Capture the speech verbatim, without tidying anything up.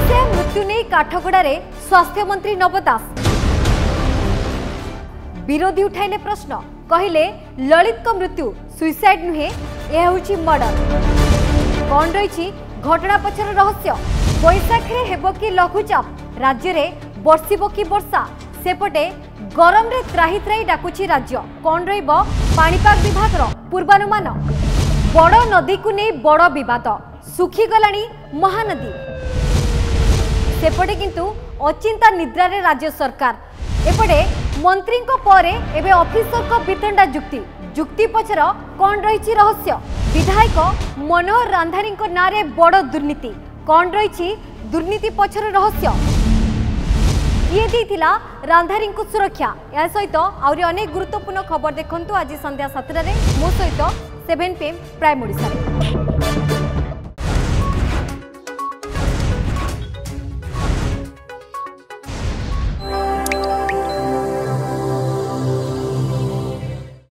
निर्दोष मृत्यु नहीं काठगोड़ स्वास्थ्य मंत्री नव दास विरोधी उठाइले प्रश्न कहले ललित का मृत्यु सुइसाइड नुहे यह होची मर्डर कौन रही घटना पछर रहस्य बैशाखे हेब कि लघुचाप राज्य में बर्षिब कि वर्षा सेपटे गरम रे त्राही त्राही डाकुची राज्य कौन रहिबो पाणीपाग विभागर पूर्वानुमान बड़ नदी को नहीं बड़ बद सुखीगलाणी महानदी सेपटे किंतु अचिंता निद्रारे राज्य सरकार एपटे मंत्री को परे एबे ऑफिसर को वितंडा जुक्ति जुक्ति पछर कौन रही रहस्य विधायक मनोहर रांधानी को नारे बड़ दुर्नीति कौन रही दुर्नीति पछर रहस्य किए देइथिला रांधानी को सुरक्षा या सहित आउरी अनेक गुरुत्वपूर्ण खबर देखंतु आज संध्या सात टारे मो सहित सेवन पीएम प्राइम ओडिसा।